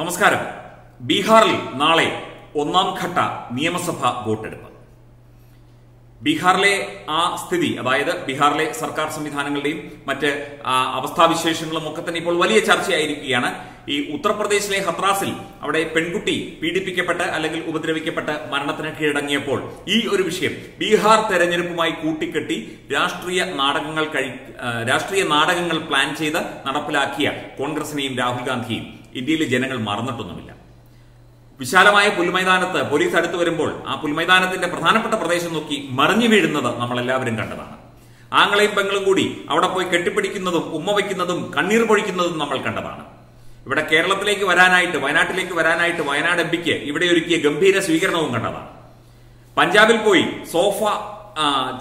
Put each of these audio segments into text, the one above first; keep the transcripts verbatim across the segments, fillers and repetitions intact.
നമസ്കാരം. ബീഹാറിൽ നാളെ ഒന്നാം ഘട്ട നിയമസഭാ വോട്ടെടുപ്പ്. ബീഹാറിലെ ആ സ്ഥിതി, അതായത് ബീഹാറിലെ സർക്കാർ സംവിധാനങ്ങളുടെയും മറ്റ് അവസ്ഥാവിശേഷങ്ങളും ഒക്കെ തന്നെ ഇപ്പോൾ വലിയ ചർച്ചയായിരിക്കുകയാണ്. ഈ ഉത്തർപ്രദേശിലെ ഹത്രാസിൽ അവിടെ പെൺകുട്ടി പീഡിപ്പിക്കപ്പെട്ട് അല്ലെങ്കിൽ ഉപദ്രവിക്കപ്പെട്ട് മരണത്തിന് കീഴടങ്ങിയപ്പോൾ ഈ ഒരു വിഷയം ബീഹാർ തെരഞ്ഞെടുപ്പുമായി കൂട്ടിക്കെട്ടി രാഷ്ട്രീയ നാടകങ്ങൾ രാഷ്ട്രീയ നാടകങ്ങൾ പ്ലാൻ ചെയ്ത് നടപ്പിലാക്കിയ കോൺഗ്രസിനെയും രാഹുൽ ഗാന്ധിയെയും ഇന്ത്യയിലെ ജനങ്ങൾ മറന്നിട്ടൊന്നുമില്ല. വിശാലമായ പുൽമൈതാനത്ത് പോലീസ് അടുത്ത് വരുമ്പോൾ ആ പുൽമൈതാനത്തിന്റെ പ്രധാനപ്പെട്ട പ്രദേശം നോക്കി മറിഞ്ഞു വീഴുന്നത് നമ്മളെല്ലാവരും കണ്ടതാണ്. ആംഗ്ലയും പെങ്ങളും കൂടി അവിടെ പോയി കെട്ടിപ്പിടിക്കുന്നതും ഉമ്മ വയ്ക്കുന്നതും കണ്ണീർ പൊഴിക്കുന്നതും നമ്മൾ കണ്ടതാണ്. ഇവിടെ കേരളത്തിലേക്ക് വരാനായിട്ട് വയനാട്ടിലേക്ക് വരാനായിട്ട് വയനാട് എം പിക്ക് ഇവിടെ ഒരുക്കിയ ഗംഭീര സ്വീകരണവും കണ്ടതാണ്. പഞ്ചാബിൽ പോയി സോഫ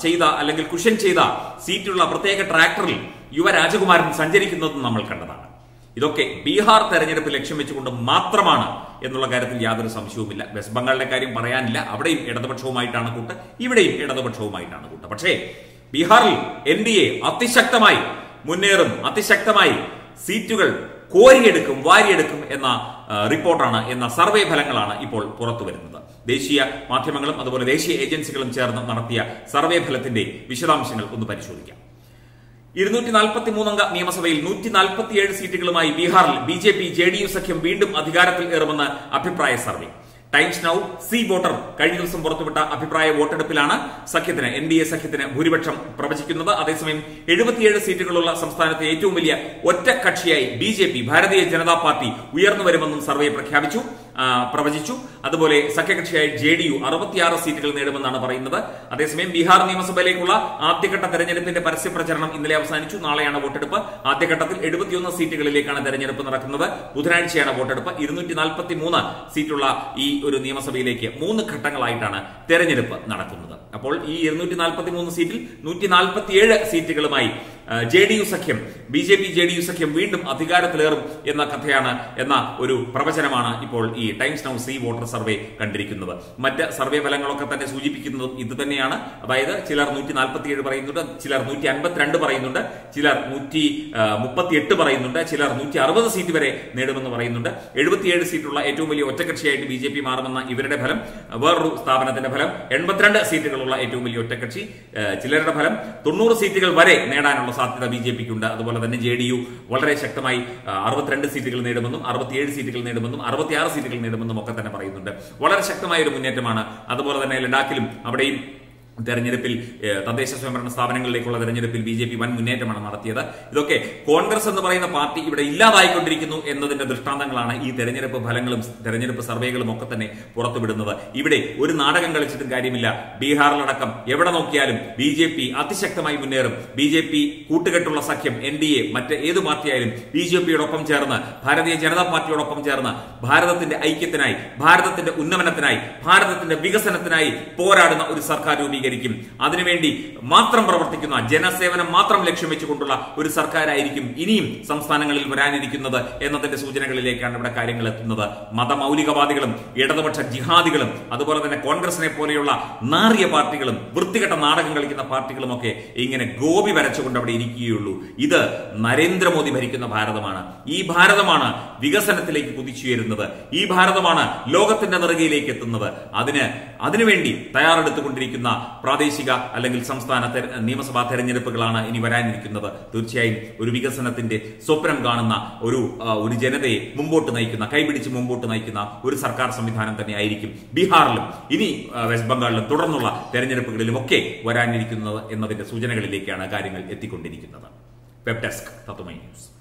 ചെയ്ത അല്ലെങ്കിൽ കുഷൻ ചെയ്ത സീറ്റുള്ള പ്രത്യേക ട്രാക്ടറിൽ യുവരാജകുമാരൻ സഞ്ചരിക്കുന്നതും നമ്മൾ കണ്ടതാണ്. ഇതൊക്കെ ബീഹാർ തെരഞ്ഞെടുപ്പ് ലക്ഷ്യം വെച്ചുകൊണ്ട് മാത്രമാണ് എന്നുള്ള കാര്യത്തിൽ യാതൊരു സംശയവുമില്ല. വെസ്റ്റ് ബംഗാളിന്റെ കാര്യം പറയാനില്ല. അവിടെയും ഇടതുപക്ഷവുമായിട്ടാണ് കൂട്ട്, ഇവിടെയും ഇടതുപക്ഷവുമായിട്ടാണ് കൂട്ട്. പക്ഷേ ബീഹാറിൽ എൻ ഡി എ അതിശക്തമായി മുന്നേറും, അതിശക്തമായി സീറ്റുകൾ കോരിയെടുക്കും, വാരിയെടുക്കും എന്ന റിപ്പോർട്ടാണ് എന്ന സർവേ ഫലങ്ങളാണ് ഇപ്പോൾ പുറത്തു വരുന്നത്. ദേശീയ മാധ്യമങ്ങളും അതുപോലെ ദേശീയ ഏജൻസികളും ചേർന്ന് നടത്തിയ സർവേ ഫലത്തിന്റെ വിശദാംശങ്ങൾ ഒന്ന് പരിശോധിക്കാം. ഇരുന്നൂറ്റി നാൽപ്പത്തി മൂന്നംഗ നിയമസഭയിൽ നൂറ്റി നാൽപ്പത്തിയേഴ് സീറ്റുകളുമായി ബീഹാറിൽ B J P J D U സഖ്യം വീണ്ടും അധികാരത്തിൽ ഏറുമെന്ന് അഭിപ്രായ survey. Times Now, C voter കഴിഞ്ഞ ദിവസം പുറത്തുവിട്ട അഭിപ്രായ വോട്ടെടുപ്പിലാണ് സഖ്യത്തിന് എൻ ഡി എ സഖ്യത്തിന് ഭൂരിപക്ഷം പ്രവചിക്കുന്നത്. അതേസമയം എഴുപത്തിയേഴ് സീറ്റുകളുള്ള സംസ്ഥാനത്തെ ഏറ്റവും വലിയ ഒറ്റ കക്ഷിയായി B J P Bharatiya Janata party ഉയർന്നു വരുമെന്നും സർവേ പ്രഖ്യാപിച്ചു പ്രവചിച്ചു. അതുപോലെ സഖ്യകക്ഷിയായ ജെ ഡി യു അറുപത്തിയാറ് സീറ്റുകൾ നേടുമെന്നാണ് പറയുന്നത്. അതേസമയം ബീഹാർ നിയമസഭയിലേക്കുള്ള ആദ്യഘട്ട തെരഞ്ഞെടുപ്പിന്റെ പരസ്യപ്രചരണം ഇന്നലെ അവസാനിച്ചു. നാളെയാണ് വോട്ടെടുപ്പ്. ആദ്യഘട്ടത്തിൽ എഴുപത്തിയൊന്ന് സീറ്റുകളിലേക്കാണ് തെരഞ്ഞെടുപ്പ് നടക്കുന്നത്. ബുധനാഴ്ചയാണ് വോട്ടെടുപ്പ്. ഇരുന്നൂറ്റി നാൽപ്പത്തി മൂന്ന് സീറ്റുള്ള ഈ ഒരു നിയമസഭയിലേക്ക് മൂന്ന് ഘട്ടങ്ങളായിട്ടാണ് തെരഞ്ഞെടുപ്പ് നടക്കുന്നത്. അപ്പോൾ ഈ ഇരുന്നൂറ്റി നാൽപ്പത്തി മൂന്ന് സീറ്റിൽ നൂറ്റി നാൽപ്പത്തിയേഴ് സീറ്റുകളുമായി ജെ ഡി യു സഖ്യം B J P J D U സഖ്യം വീണ്ടും അധികാരത്തിലേറും എന്ന കഥയാണ് എന്ന ഒരു പ്രവചനമാണ് ഇപ്പോൾ ഈ Times Now, C voter survey കണ്ടിരിക്കുന്നത്. മറ്റ് സർവേ ഫലങ്ങളൊക്കെ തന്നെ സൂചിപ്പിക്കുന്നതും ഇത് തന്നെയാണ്. അതായത് ചിലർ നൂറ്റി നാൽപ്പത്തിയേഴ് പറയുന്നുണ്ട്, ചിലർ നൂറ്റി അൻപത്തിരണ്ട് പറയുന്നുണ്ട്, ചിലർ നൂറ്റി മുപ്പത്തി എട്ട് പറയുന്നുണ്ട്, ചിലർ നൂറ്റി അറുപത് സീറ്റ് വരെ നേടുമെന്ന് പറയുന്നുണ്ട്. എഴുപത്തിയേഴ് സീറ്റുള്ള ഏറ്റവും വലിയ ഒറ്റകക്ഷിയായിട്ട് ബി ജെ പി മാറുമെന്ന ഇവരുടെ ഫലം, വേറൊരു സ്ഥാപനത്തിന്റെ ഫലം. എൺപത്തിരണ്ട് സീറ്റുകളുള്ള ഏറ്റവും വലിയ ഒറ്റകക്ഷി ചിലരുടെ ഫലം. തൊണ്ണൂറ് സീറ്റുകൾ വരെ നേടാനുള്ള സാധ്യത ബി ജെ പിക്കുണ്ട്. അതുപോലെ തന്നെ ജെ ഡി യു വളരെ ശക്തമായി അറുപത്തിരണ്ട് സീറ്റുകൾ നേടുമെന്നും അറുപത്തിയേഴ് സീറ്റുകൾ നേടുമെന്നും അറുപത്തിയാറ് സീറ്റുകൾ നേടുമെന്നും ഒക്കെ തന്നെ പറയുന്നുണ്ട്. വളരെ ശക്തമായ ഒരു മുന്നേറ്റമാണ്. അതുപോലെ തന്നെ ലഡാക്കിലും അവിടെയും തെരഞ്ഞെടുപ്പിൽ തദ്ദേശ സ്വയംഭരണ സ്ഥാപനങ്ങളിലേക്കുള്ള തെരഞ്ഞെടുപ്പിൽ ബി ജെ പി വൻ മുന്നേറ്റമാണ് നടത്തിയത്. ഇതൊക്കെ കോൺഗ്രസ് എന്ന് പറയുന്ന പാർട്ടി ഇവിടെ ഇല്ലാതായിക്കൊണ്ടിരിക്കുന്നു എന്നതിന്റെ ദൃഷ്ടാന്തങ്ങളാണ് ഈ തെരഞ്ഞെടുപ്പ് ഫലങ്ങളും തെരഞ്ഞെടുപ്പ് സർവേകളും ഒക്കെ തന്നെ പുറത്തുവിടുന്നത്. ഇവിടെ ഒരു നാടകം കളിച്ചിട്ടും കാര്യമില്ല. ബീഹാറിലടക്കം എവിടെ നോക്കിയാലും ബി ജെ പി അതിശക്തമായി മുന്നേറും. ബി ജെ പി കൂട്ടുകെട്ടുള്ള സഖ്യം എൻ ഡി എ മറ്റ് ഏത് പാർട്ടിയായാലും ബി ജെ പിയോടൊപ്പം ചേർന്ന്, ഭാരതീയ ജനതാ പാർട്ടിയോടൊപ്പം ചേർന്ന് ഭാരതത്തിന്റെ ഐക്യത്തിനായി, ഭാരതത്തിന്റെ ഉന്നമനത്തിനായി, ഭാരതത്തിന്റെ വികസനത്തിനായി പോരാടുന്ന ഒരു സർക്കാർ രൂപീകരിക്കും. അതിനുവേണ്ടി മാത്രം പ്രവർത്തിക്കുന്ന, ജനസേവനം മാത്രം ലക്ഷ്യം വെച്ചുകൊണ്ടുള്ള ഒരു സർക്കാരായിരിക്കും ഇനിയും സംസ്ഥാനങ്ങളിൽ വരാനിരിക്കുന്നത് എന്നതിന്റെ സൂചനകളിലേക്കാണ് ഇവിടെ കാര്യങ്ങൾ എത്തുന്നത്. മതമൗലികവാദികളും ഇടതുപക്ഷ ജിഹാദികളും അതുപോലെ തന്നെ കോൺഗ്രസിനെ പോലെയുള്ള നാറിയ പാർട്ടികളും വൃത്തികെട്ട നാടകം കളിക്കുന്ന പാർട്ടികളുമൊക്കെ ഇങ്ങനെ ഗോപി വരച്ചുകൊണ്ട് അവിടെ ഇരിക്കുകയുള്ളൂ. ഇത് നരേന്ദ്രമോദി ഭരിക്കുന്ന ഭാരതമാണ്. ഈ ഭാരതമാണ് വികസനത്തിലേക്ക് കുതിച്ചുയരുന്നത്. ഈ ഭാരതമാണ് ലോകത്തിന്റെ നെറുകയിലേക്ക് എത്തുന്നത്. അതിന് അതിനുവേണ്ടി തയ്യാറെടുത്തുകൊണ്ടിരിക്കുന്ന പ്രാദേശിക അല്ലെങ്കിൽ സംസ്ഥാന നിയമസഭാ തെരഞ്ഞെടുപ്പുകളാണ് ഇനി വരാനിരിക്കുന്നത്. തീർച്ചയായും ഒരു വികസനത്തിന്റെ സ്വപ്നം കാണുന്ന ഒരു ഒരു ജനതയെ മുമ്പോട്ട് നയിക്കുന്ന, കൈപിടിച്ച് മുമ്പോട്ട് നയിക്കുന്ന ഒരു സർക്കാർ സംവിധാനം തന്നെയായിരിക്കും ബീഹാറിലും ഇനി വെസ്റ്റ് ബംഗാളിലും തുടർന്നുള്ള തെരഞ്ഞെടുപ്പുകളിലും ഒക്കെ വരാനിരിക്കുന്നത് എന്നതിന്റെ സൂചനകളിലേക്കാണ് കാര്യങ്ങൾ എത്തിക്കൊണ്ടിരിക്കുന്നത്. വെബ് ഡെസ്ക് തത്വമൈ ന്യൂസ്.